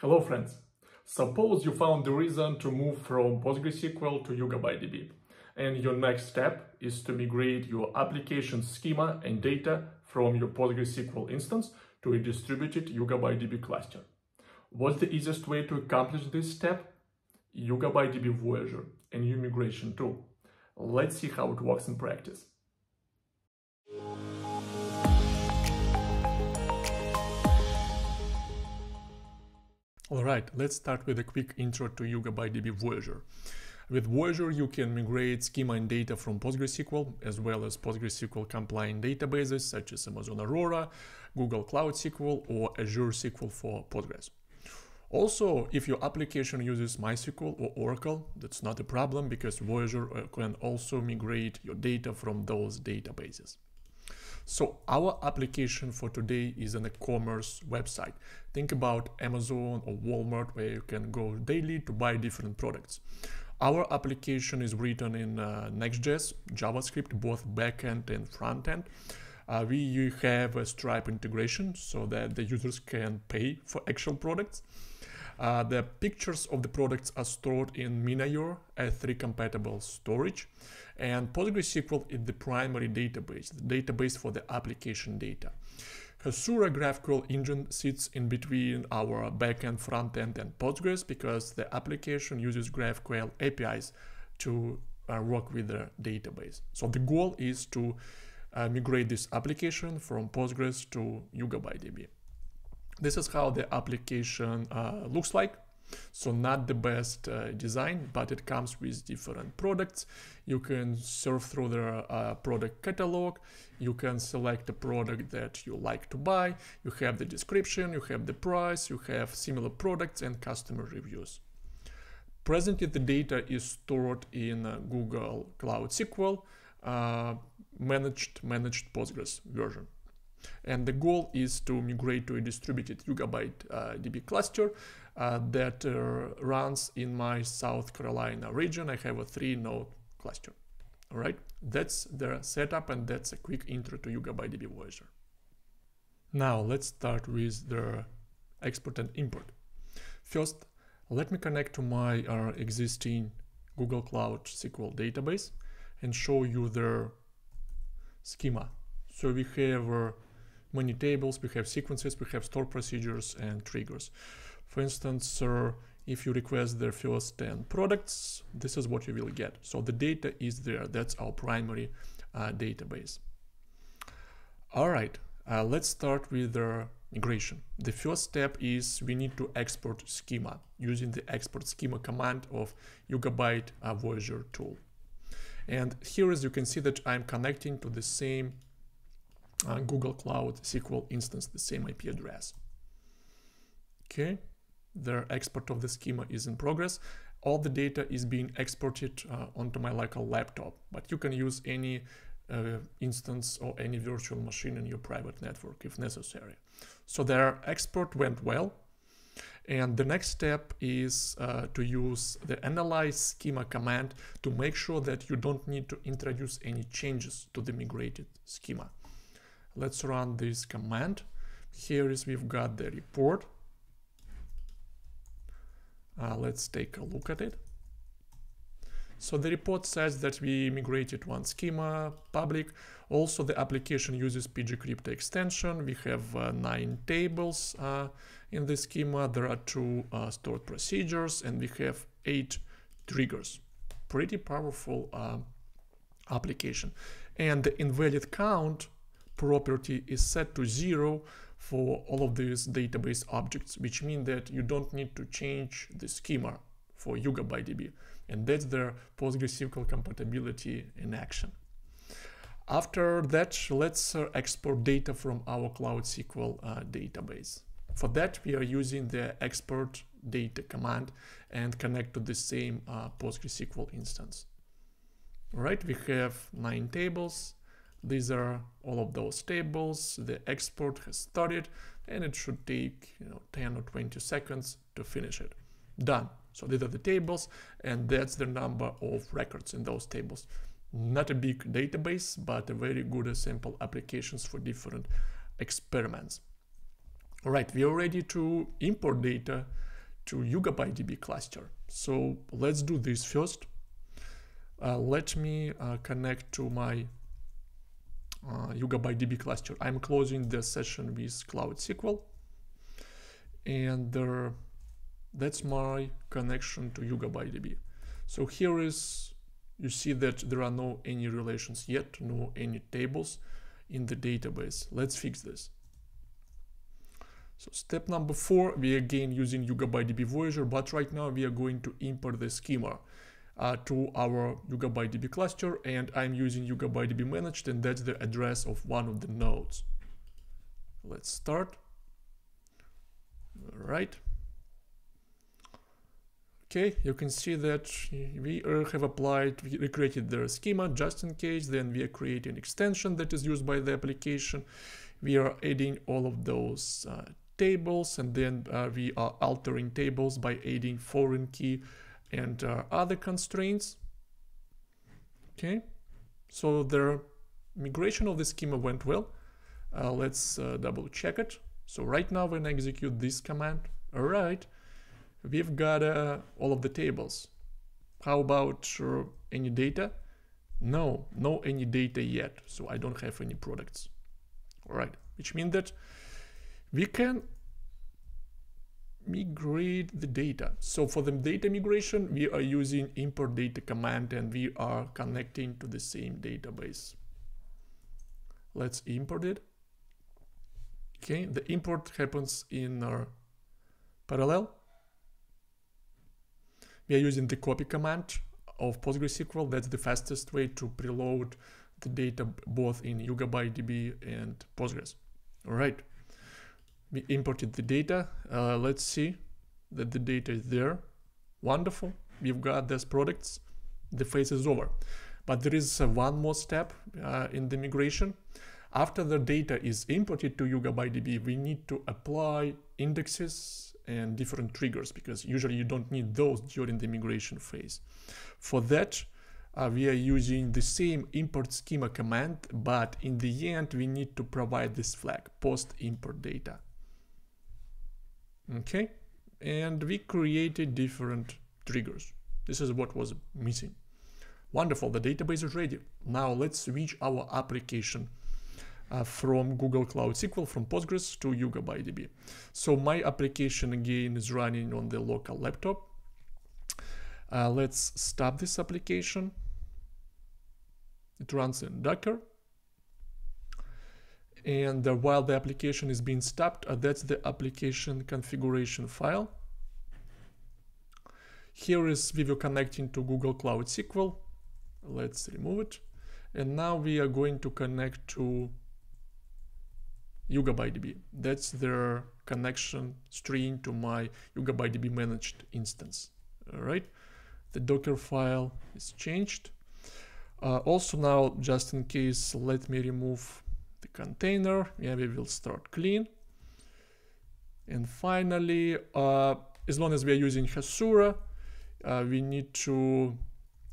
Hello friends! Suppose you found the reason to move from PostgreSQL to YugabyteDB, and your next step is to migrate your application schema and data from your PostgreSQL instance to a distributed YugabyteDB cluster. What's the easiest way to accomplish this step? YugabyteDB Voyager, a new migration tool. Let's see how it works in practice. Alright, let's start with a quick intro to YugabyteDB Voyager. With Voyager, you can migrate schema and data from PostgreSQL, as well as PostgreSQL compliant databases such as Amazon Aurora, Google Cloud SQL, or Azure SQL for Postgres. Also, if your application uses MySQL or Oracle, that's not a problem because Voyager can also migrate your data from those databases. So our application for today is an e-commerce website. Think about Amazon or Walmart, where you can go daily to buy different products. Our application is written in Next.js, JavaScript, both backend and frontend. We have a Stripe integration so that the users can pay for actual products. The pictures of the products are stored in MinIO S3 compatible storage, and PostgreSQL is the primary database, the database for the application data. Hasura GraphQL engine sits in between our backend, frontend, and Postgres because the application uses GraphQL APIs to work with the database. So the goal is to migrate this application from Postgres to YugabyteDB. This is how the application looks like. So not the best design, but it comes with different products. You can surf through the product catalog. You can select a product that you like to buy. You have the description, you have the price, you have similar products and customer reviews. Presently, the data is stored in Google Cloud SQL managed Postgres version. And the goal is to migrate to a distributed YugabyteDB cluster that runs in my South Carolina region. I have a 3-node cluster. All right, that's the setup, and that's a quick intro to YugabyteDB Voyager. Now let's start with the export and import. First, let me connect to my existing Google Cloud SQL database and show you the schema. So we have many tables, we have sequences, we have stored procedures and triggers. For instance, if you request the first 10 products, this is what you will get. So the data is there. That's our primary database. All right, let's start with the migration. The first step is we need to export schema using the export schema command of YugabyteDB Voyager tool. And here, as you can see, that I'm connecting to the same Google Cloud SQL instance, the same IP address. Okay, the export of the schema is in progress. All the data is being exported onto my local laptop, but you can use any instance or any virtual machine in your private network if necessary. So their export went well. And the next step is to use the analyze schema command to make sure that you don't need to introduce any changes to the migrated schema. Let's run this command. Here is we've got the report. Let's take a look at it. So the report says that we migrated one schema, public. Also, the application uses pgCrypto extension. We have 9 tables in the schema. There are 2 stored procedures, and we have 8 triggers. Pretty powerful application. And the invalid count property is set to 0 for all of these database objects, which means that you don't need to change the schema for YugabyteDB. And that's their PostgreSQL compatibility in action. After that, let's export data from our Cloud SQL database. For that, we are using the export data command and connect to the same PostgreSQL instance. All right, we have 9 tables. These are all of those tables. The export has started, and it should take 10 or 20 seconds to finish it. Done. So these are the tables, and that's the number of records in those tables. Not a big database, but a very good sample applications for different experiments. All right, we are ready to import data to YugabyteDB cluster. So let's do this first. Let me connect to my YugabyteDB cluster. I'm closing the session with Cloud SQL, and that's my connection to YugabyteDB. So here is, you see that there are no any relations yet, no any tables in the database. Let's fix this. So step number 4, we are again using YugabyteDB Voyager, but right now we are going to import the schema to our YugabyteDB cluster, and I'm using YugabyteDB Managed, and that's the address of one of the nodes. Let's start. All right. Okay, you can see that we have applied, we created the schema just in case, then we are creating an extension that is used by the application. We are adding all of those tables, and then we are altering tables by adding foreign key and other constraints. Okay, so the migration of the schema went well. Let's double check it. So right now when I execute this command, all right, we've got all of the tables. How about any data? No, no any data yet. So I don't have any products. All right, which means that we can migrate the data. So for the data migration, we are using import data command, and we are connecting to the same database. Let's import it. Okay, the import happens in parallel. We are using the copy command of PostgreSQL. That's the fastest way to preload the data both in YugabyteDB and Postgres. All right, we imported the data. Let's see that the data is there. Wonderful, we've got these products. The phase is over. But there is one more step in the migration. After the data is imported to YugabyteDB, we need to apply indexes and different triggers, because usually you don't need those during the migration phase. For that, we are using the same import schema command, but in the end, we need to provide this flag, post import data. Okay, and we created different triggers. This is what was missing. Wonderful, the database is ready. Now let's switch our application from Google Cloud SQL, from Postgres to YugabyteDB. So my application again is running on the local laptop. Let's stop this application. It runs in Docker. And while the application is being stopped, that's the application configuration file. Here is we were connecting to Google Cloud SQL. Let's remove it. And now we are going to connect to YugabyteDB. That's their connection string to my YugabyteDB managed instance. All right, the Docker file is changed. Also now, just in case, let me remove the container. Yeah, we will start clean. And finally, as long as we are using Hasura, we need to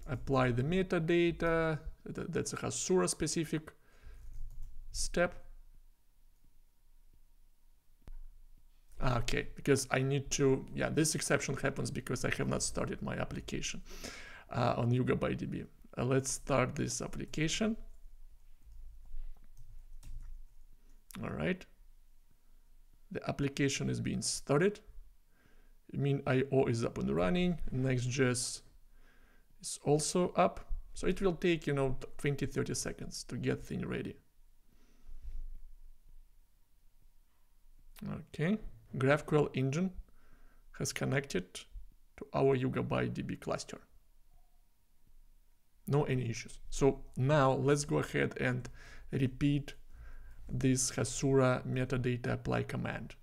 apply the metadata. That's a Hasura specific step. Okay, because I need to, yeah, this exception happens because I have not started my application on YugabyteDB. Let's start this application. All right. The application is being started. MinIO is up and running. Next.js is also up. So it will take, 20-30 seconds to get thing ready. Okay. GraphQL engine has connected to our YugabyteDB cluster. No any issues. So now let's go ahead and repeat this Hasura metadata apply command.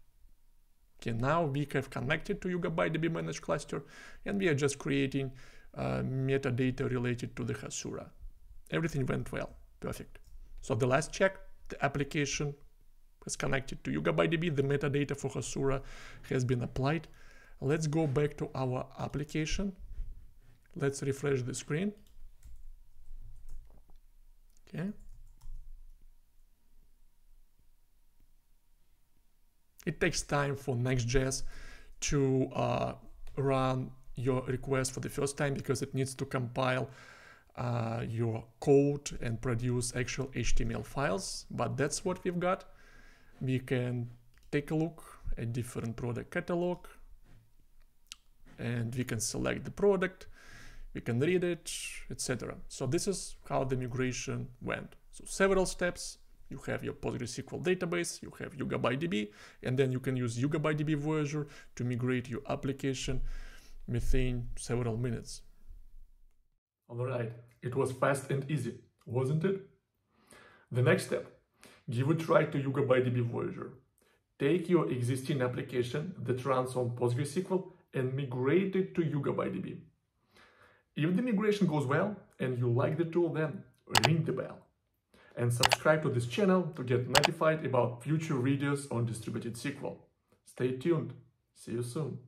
Okay, now we have connected to YugabyteDB managed cluster, and we are just creating metadata related to the Hasura. Everything went well. Perfect. So the last check, the application is connected to YugabyteDB, the metadata for Hasura has been applied. Let's go back to our application. Let's refresh the screen. Okay. It takes time for Next.js to run your request for the first time, because it needs to compile your code and produce actual HTML files. But that's what we've got. We can take a look at different product catalog, and we can select the product, we can read it, etc. So this is how the migration went. So several steps. You have your PostgreSQL database, you have YugabyteDB, and then you can use YugabyteDB Voyager to migrate your application within several minutes. All right, it was fast and easy, wasn't it? The next step, give a try to YugabyteDB Voyager. Take your existing application that runs on PostgreSQL and migrate it to YugabyteDB. If the migration goes well and you like the tool, then ring the bell and subscribe to this channel to get notified about future videos on distributed SQL. Stay tuned. See you soon.